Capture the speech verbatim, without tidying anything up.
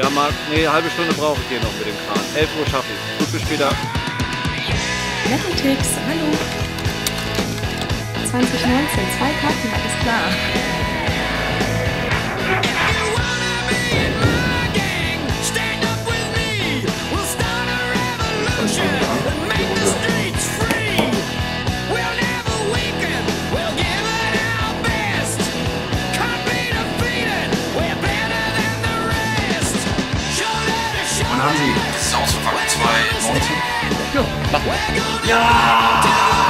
Ja, Marc, nee, eine halbe Stunde brauche ich hier noch mit dem Kran. elf Uhr schaffe ich. Gut, bis später. MetalTix, hallo. zwanzig neunzehn, zwei Karten, alles klar. Haben Sie das ist aus Wacken zwei neunzehn? Ja, machen wir. Ja!